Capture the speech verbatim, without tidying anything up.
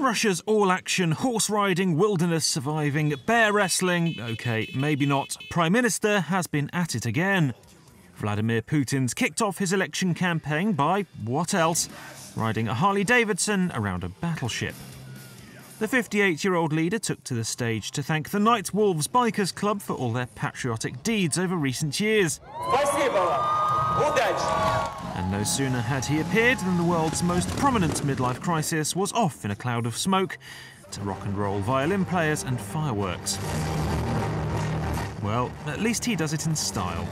Russia's all-action, horse-riding, wilderness-surviving, bear wrestling, OK, maybe not, Prime Minister has been at it again. Vladimir Putin's kicked off his election campaign by, what else, riding a Harley-Davidson around a battleship. The fifty-eight-year-old leader took to the stage to thank the Night Wolves Bikers Club for all their patriotic deeds over recent years. And no sooner had he appeared than the world's most prominent midlife crisis was off in a cloud of smoke to rock and roll violin players and fireworks. Well, at least he does it in style.